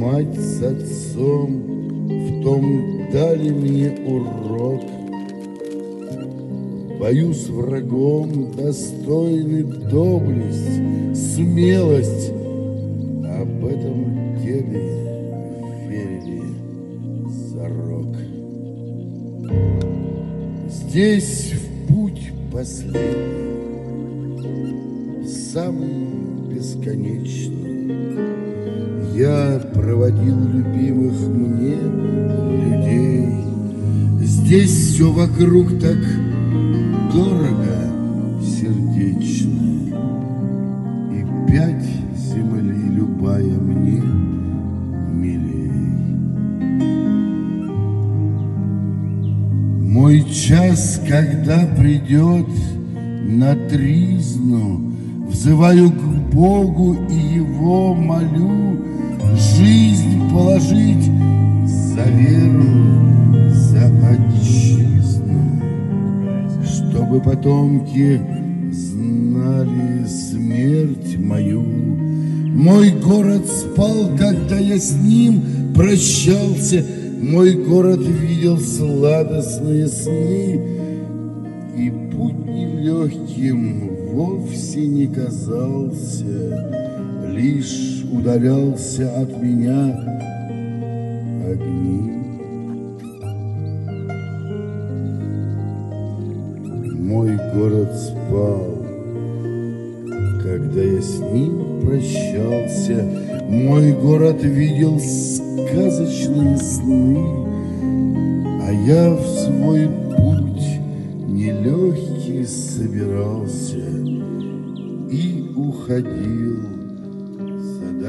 мать с отцом в том дали мне урок. Боюсь врагом достойны доблесть, смелость. Об этом деле верили зарок. Здесь в путь последний, самый бесконечный, я проводил любимых мне людей. Здесь все вокруг так дорого, сердечно, и пять земли любая мне милей. Мой час, когда придет на тризну, взываю к Богу и Его молю жизнь положить за веру, за отчизну, чтобы потомки знали смерть мою. Мой город спал, когда я с ним прощался, мой город видел сладостные сны, и путь нелегким вовсе не казался, лишь удалялся от меня огни. Мой город спал, когда я с ним прощался, мой город видел сказочные сны, а я в свой путь нелегкий собирался и уходил за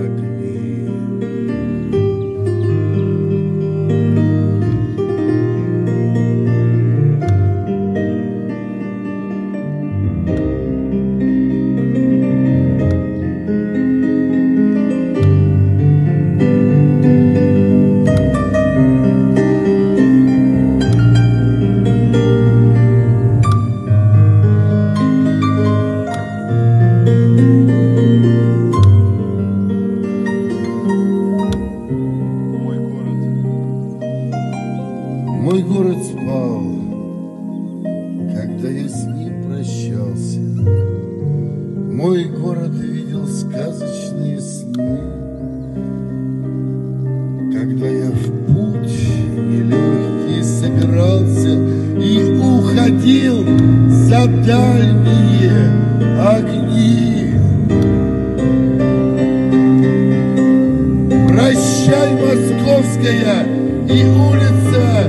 огни. Мой город спал, когда я с ним прощался. Мой город видел сказочные сны, когда я в путь нелегкий собирался и уходил за дальние огни. Прощай, московская и улица